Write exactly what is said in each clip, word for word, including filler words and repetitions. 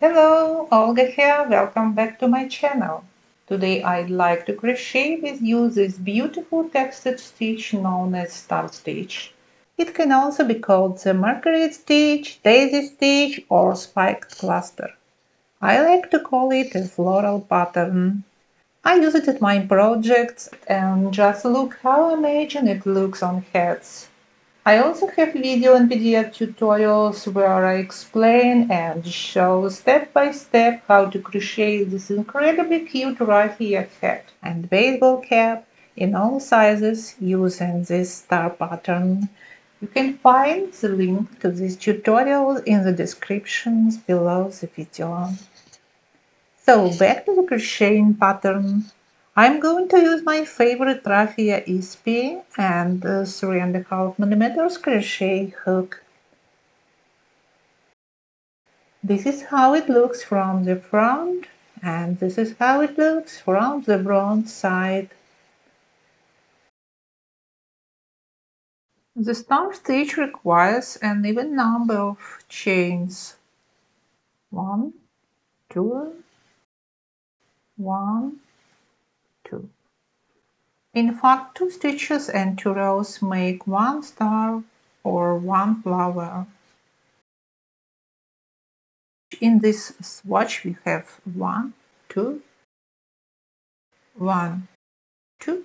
Hello, Olga here, welcome back to my channel. Today I'd like to crochet with you this beautiful textured stitch known as star stitch. It can also be called the Marguerite stitch, daisy stitch or spiked cluster. I like to call it a floral pattern. I use it at my projects and just look how amazing it looks on hats. I also have video and P D F tutorials where I explain and show step by step how to crochet this incredibly cute raffia hat and baseball cap in all sizes using this star pattern. You can find the link to this tutorial in the descriptions below the video. So back to the crocheting pattern. I'm going to use my favorite Raffia E-spin and a three and a half millimeters crochet hook. This is how it looks from the front, and this is how it looks from the front side. The star stitch requires an even number of chains. One, two, one. Two. In fact, two stitches and two rows make one star or one flower. In this swatch we have one, two, one, two,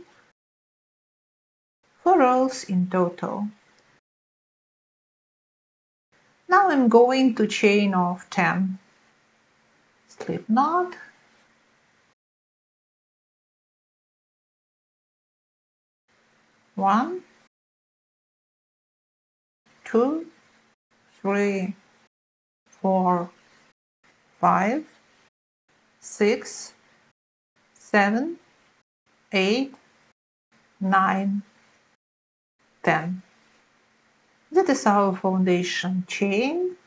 four rows in total. Now I'm going to chain off ten. Slip knot. One, two, three, four, five, six, seven, eight, nine, ten. That is our foundation chain.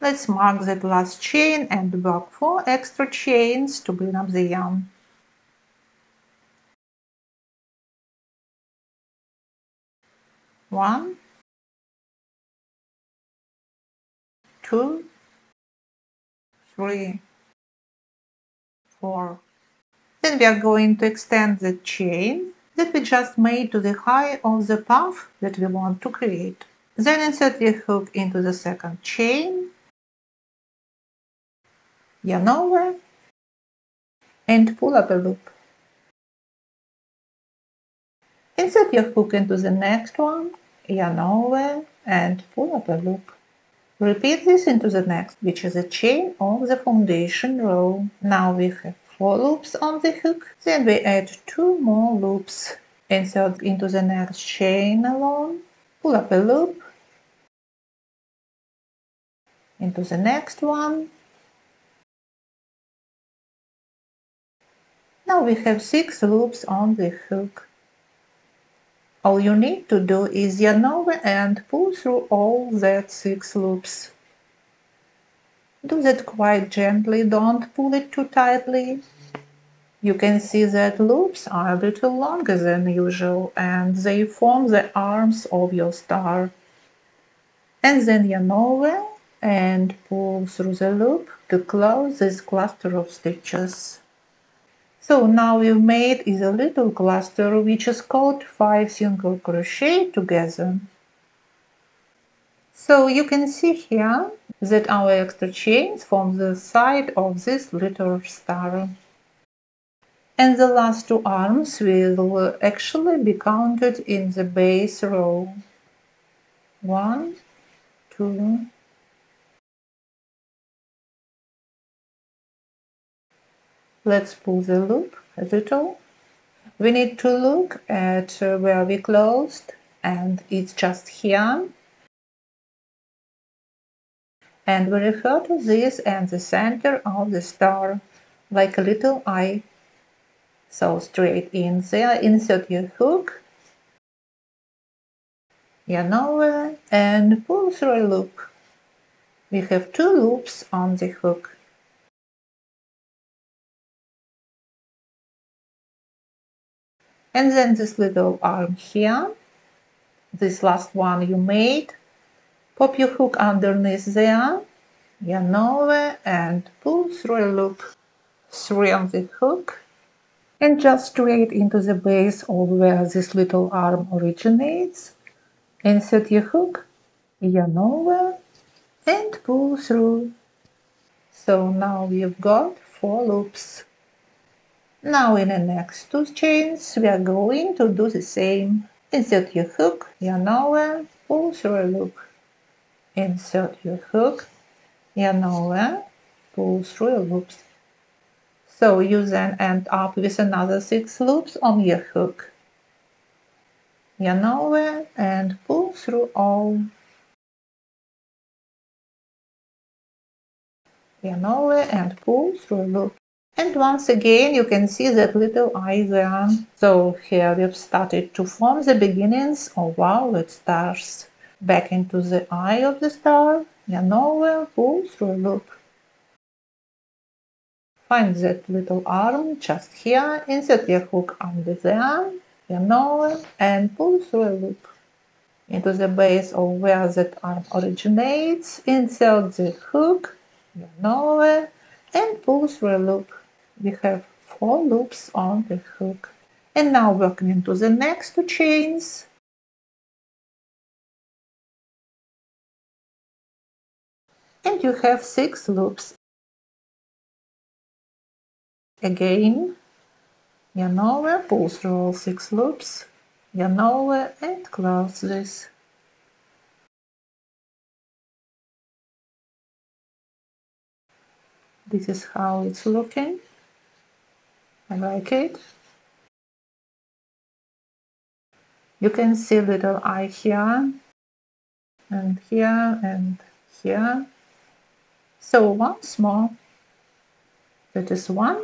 Let's mark that last chain and work four extra chains to clean up the yarn. One, two, three, four. Then we are going to extend the chain that we just made to the high of the puff that we want to create. Then insert the hook into the second chain, yarn over, and pull up a loop. Insert your hook into the next one, yarn over, and pull up a loop. Repeat this into the next, which is a chain of the foundation row. Now we have four loops on the hook, then we add two more loops. Insert into the next chain alone, pull up a loop, into the next one. Now we have six loops on the hook. All you need to do is yarn over and pull through all that six loops. Do that quite gently, don't pull it too tightly. You can see that loops are a little longer than usual and they form the arms of your star. And then yarn over and pull through the loop to close this cluster of stitches. So now we've made is a little cluster which is called five single crochet together. So you can see here that our extra chains form the side of this little star. And the last two arms will actually be counted in the base row. One, two, let's pull the loop a little. We need to look at where we closed, and it's just here. And we refer to this and the center of the star like a little eye. So straight in there, insert your hook, yarn over, and pull through a loop. We have two loops on the hook. And then this little arm here, this last one you made, Pop your hook underneath the yarn, yarn over, and pull through a loop through the hook, and just straight into the base of where this little arm originates. Insert your hook, yarn over, and pull through. So now we've got four loops. Now in the next two chains we are going to do the same. Insert your hook, yarn over, pull through a loop. Insert your hook, yarn over, pull through a loop. So you then end up with another six loops on your hook. Yarn over and pull through all. Yarn over and pull through a loop. And once again you can see that little eye there. So here we've started to form the beginnings of our stars. Back into the eye of the star, yarn over, pull through a loop. Find that little arm just here, insert your hook under the arm, yarn over, and pull through a loop. Into the base of where that arm originates, insert the hook, yarn over, and pull through a loop. We have four loops on the hook. And now working into the next two chains. And you have six loops. Again, yarn over, pull through all six loops, yarn over, and close this. This is how it's looking. I like it. You can see little eye here, and here, and here. So once more, that is one,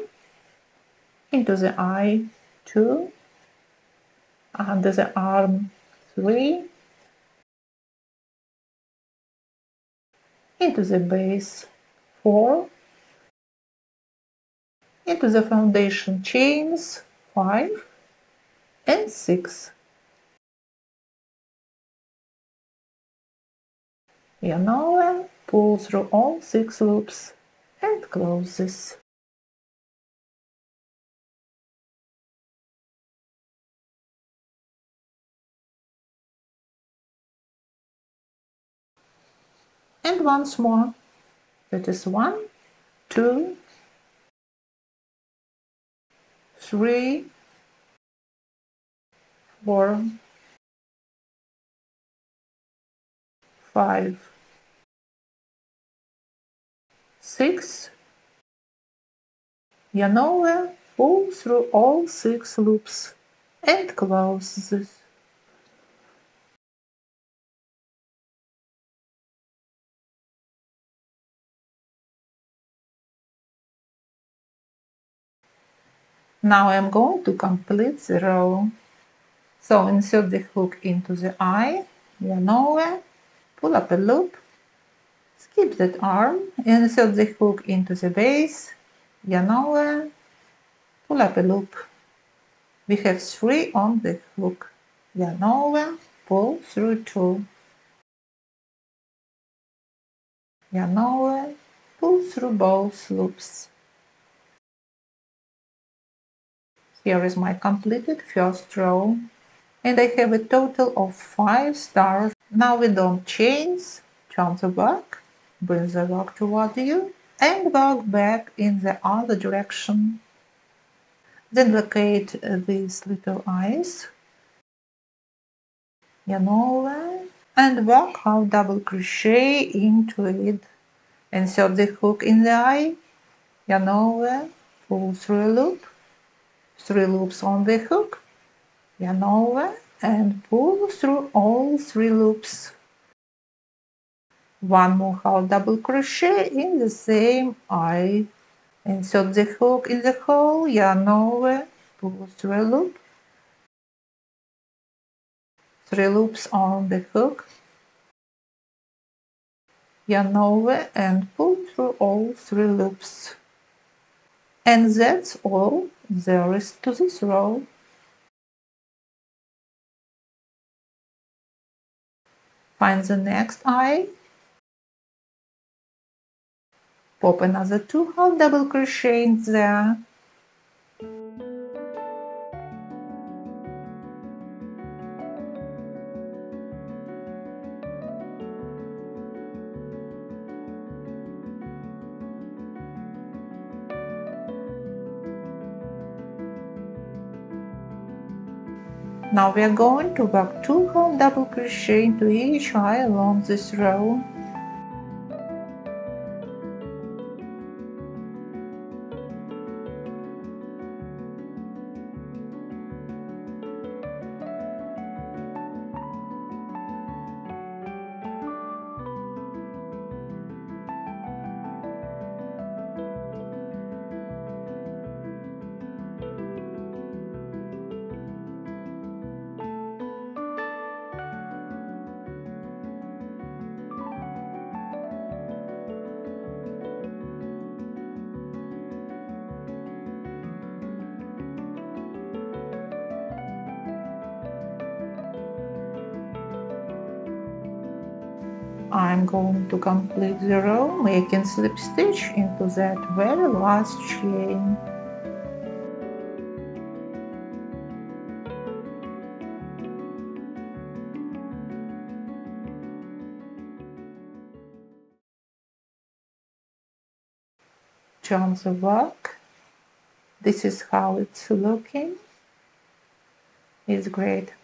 into the eye, two, under the arm, three, into the base, four, into the foundation chains, five and six. Yarn over, pull through all six loops and close this. And once more, that is one, two, three, four, five, six, yarn over, pull through all six loops and close this. Now I'm going to complete the row. So insert the hook into the eye, yarn over, pull up a loop, skip that arm, insert the hook into the base, yarn over, pull up a loop. We have three on the hook, yarn over, pull through two, yarn over, pull through both loops. Here is my completed first row, and I have a total of five stars. Now we don't chains, turn the work, bring the work toward you, and work back in the other direction. Then locate these little eyes, yarn over, and work out double crochet into it. Insert the hook in the eye, yarn over, pull through a loop. Three loops on the hook, yarn over, and pull through all three loops. One more half double crochet in the same eye. Insert the hook in the hole, yarn over, pull through a loop. Three loops on the hook, yarn over, and pull through all three loops. And that's all there is to this row. Find the next eye, pop another two half double crochet in there, Now we are going to work two half double crochet into each eye along this row. I'm going to complete the row, making slip stitch into that very last chain. Turn the work. This is how it's looking. It's great.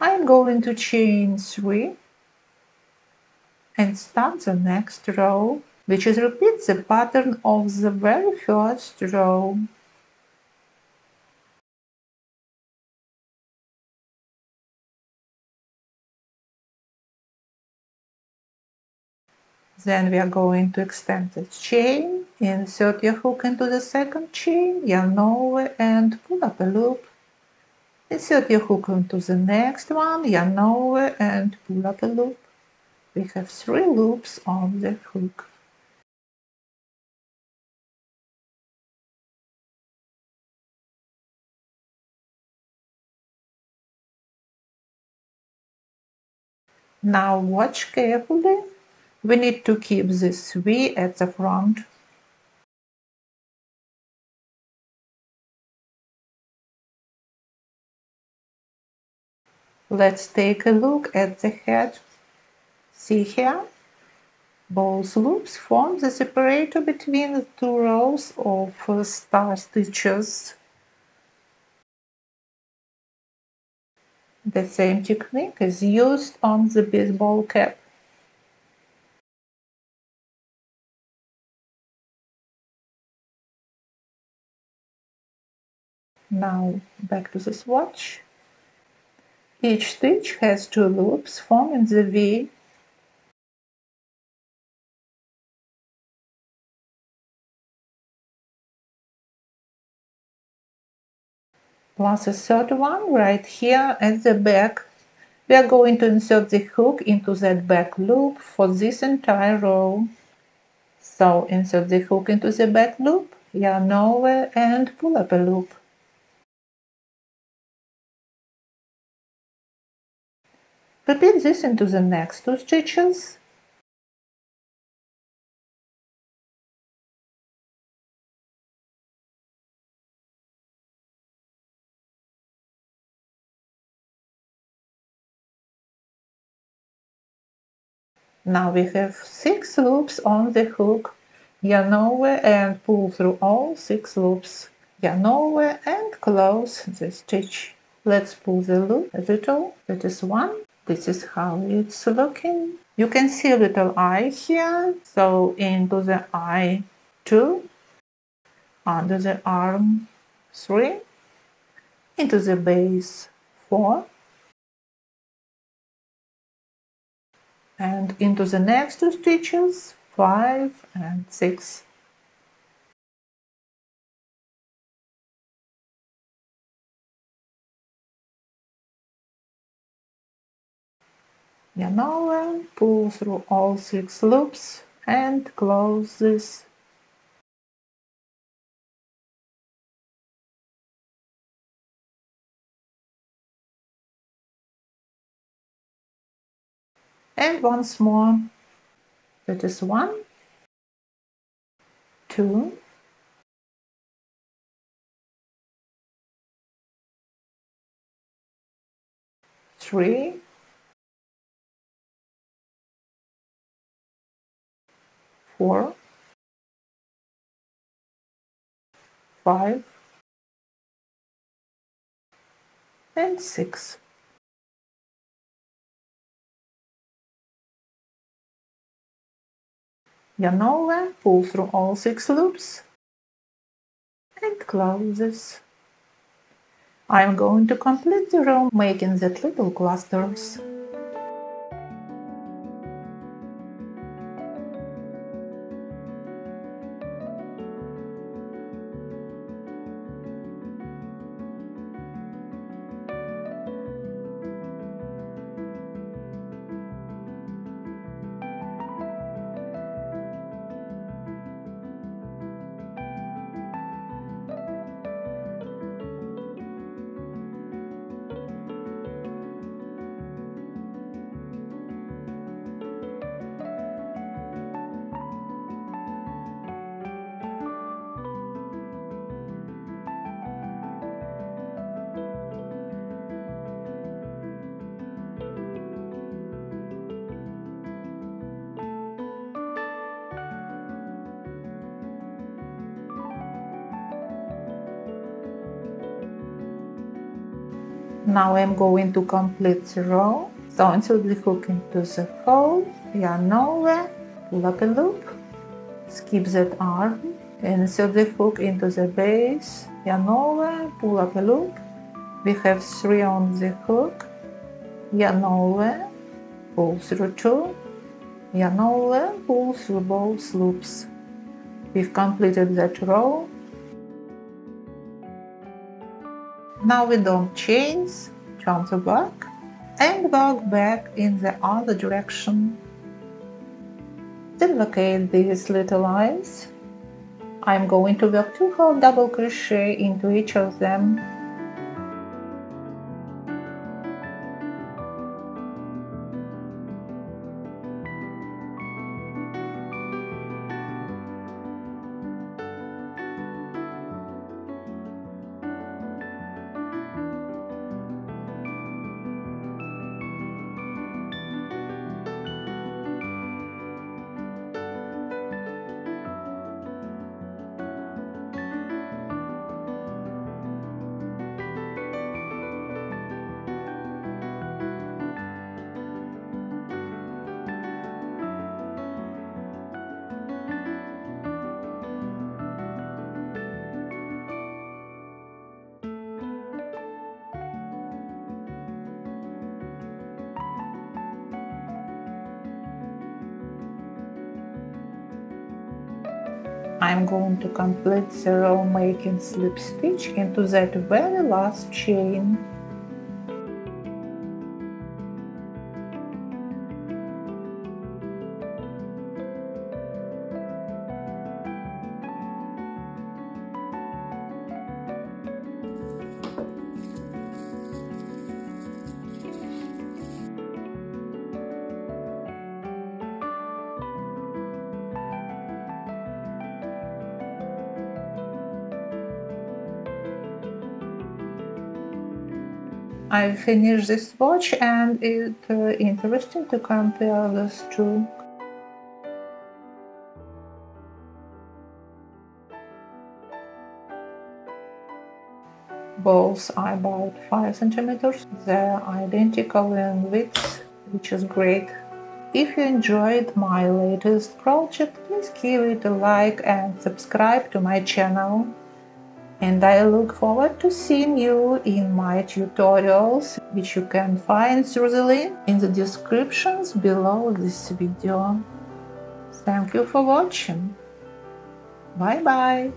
I'm going to chain three and start the next row, which is repeats the pattern of the very first row. Then we are going to extend the chain, insert your hook into the second chain, yarn over and pull up a loop. Insert your hook into the next one, yarn over and pull up a loop. We have three loops on the hook. Now watch carefully. We need to keep this V at the front. Let's take a look at the head. See here, both loops form the separator between the two rows of star stitches. The same technique is used on the baseball cap. Now back to the swatch. Each stitch has two loops forming the V. Plus a third one right here at the back. We are going to insert the hook into that back loop for this entire row. So insert the hook into the back loop, yarn over and pull up a loop. Repeat this into the next two stitches. Now we have six loops on the hook, yarn over and pull through all six loops, yarn over and close the stitch. Let's pull the loop a little, that is one, this is how it's looking. You can see a little eye here, so into the eye two, under the arm three, into the base four, and into the next two stitches, five and six. Yarn over, pull through all six loops and close this. and once more. That is one, two, three, four, five, and six. Yarn over, pull through all six loops and closes. I am going to complete the row making that little clusters. Now I'm going to complete the row, so until the hook into the hole, yarn over, pull up a loop, skip that arm, and insert the hook into the base, yarn over, pull up a loop, we have three on the hook, yarn over, pull through two, yarn over, pull through both loops. We've completed that row. Now we don't chains, turn the work and work back in the other direction. Then locate these little lines. I'm going to work two whole double crochet into each of them. I'm going to complete the row making slip stitch into that very last chain. I finished this swatch and it's uh, interesting to compare these two. Both are about five centimeters. They're identical in width, which is great. If you enjoyed my latest project, please give it a like and subscribe to my channel. And I look forward to seeing you in my tutorials, which you can find through the link in the descriptions below this video. Thank you for watching. Bye bye.